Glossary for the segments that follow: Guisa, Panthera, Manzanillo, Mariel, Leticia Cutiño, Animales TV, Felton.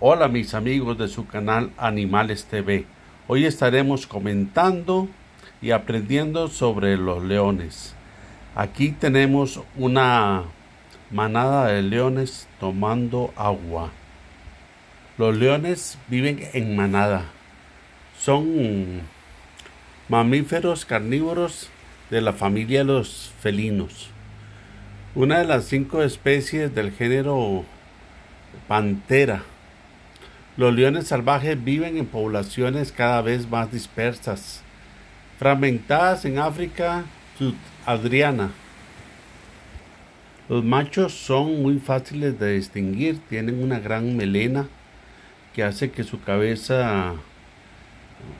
Hola mis amigos de su canal Animales TV. Hoy estaremos comentando y aprendiendo sobre los leones. Aquí tenemos una manada de leones tomando agua. Los leones viven en manada. Son mamíferos carnívoros de la familia de los felinos. Una de las 5 especies del género Panthera. Los leones salvajes viven en poblaciones cada vez más dispersas, fragmentadas en África subsahariana. Los machos son muy fáciles de distinguir, tienen una gran melena que hace que su cabeza,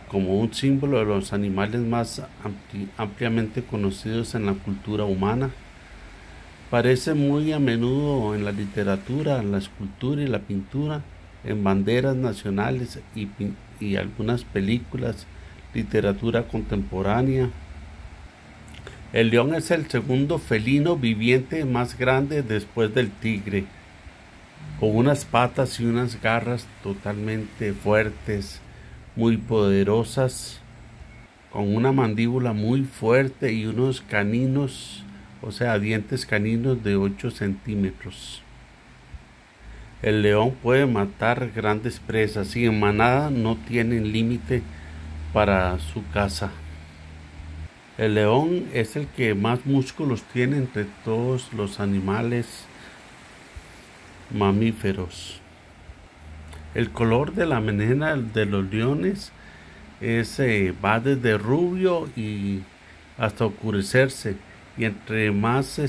como un símbolo de los animales más ampliamente conocidos en la cultura humana, aparece muy a menudo en la literatura, en la escultura y la pintura, en banderas nacionales y algunas películas, literatura contemporánea. El león es el segundo felino viviente más grande después del tigre, con unas patas y unas garras totalmente fuertes, muy poderosas, con una mandíbula muy fuerte y unos caninos, o sea, dientes caninos de 8 centímetros. El león puede matar grandes presas y en manada no tienen límite para su caza. El león es el que más músculos tiene entre todos los animales mamíferos. El color de la melena de los leones va desde rubio y hasta oscurecerse, y entre más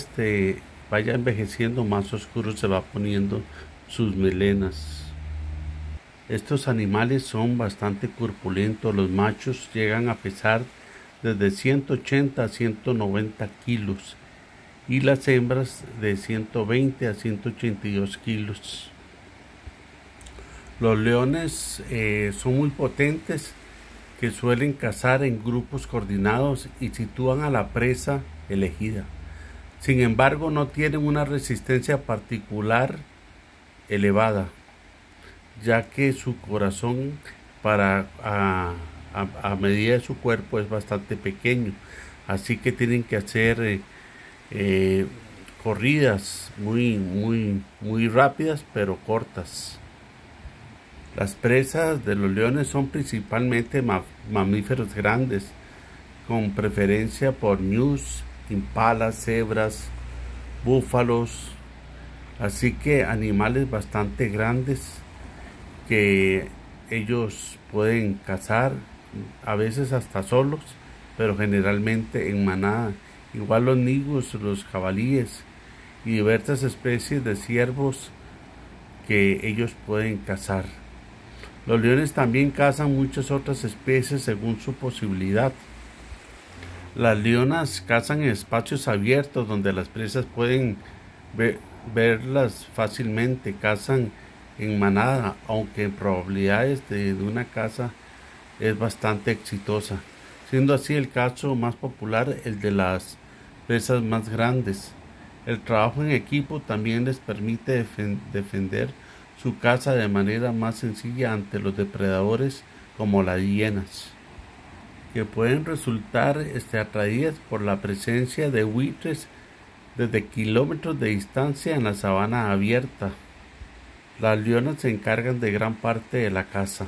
vaya envejeciendo, más oscuro se va poniendo sus melenas. Estos animales son bastante corpulentos. Los machos llegan a pesar desde 180 a 190 kilos y las hembras de 120 a 182 kilos. Los leones son muy potentes, que suelen cazar en grupos coordinados y sitúan a la presa elegida. Sin embargo, no tienen una resistencia particular elevada, ya que su corazón a medida de su cuerpo es bastante pequeño, así que tienen que hacer corridas muy rápidas pero cortas. Las presas de los leones son principalmente mamíferos grandes, con preferencia por ñus, impalas, cebras, búfalos, así que animales bastante grandes que ellos pueden cazar, a veces hasta solos, pero generalmente en manada. Igual los nigus, los jabalíes y diversas especies de ciervos que ellos pueden cazar. Los leones también cazan muchas otras especies según su posibilidad. Las leonas cazan en espacios abiertos donde las presas pueden verlas fácilmente. Cazan en manada, aunque en probabilidades de una caza es bastante exitosa, siendo así el caso más popular el de las presas más grandes. El trabajo en equipo también les permite defender su caza de manera más sencilla ante los depredadores como las hienas, que pueden resultar atraídas por la presencia de buitres desde kilómetros de distancia en la sabana abierta. Las leonas se encargan de gran parte de la caza.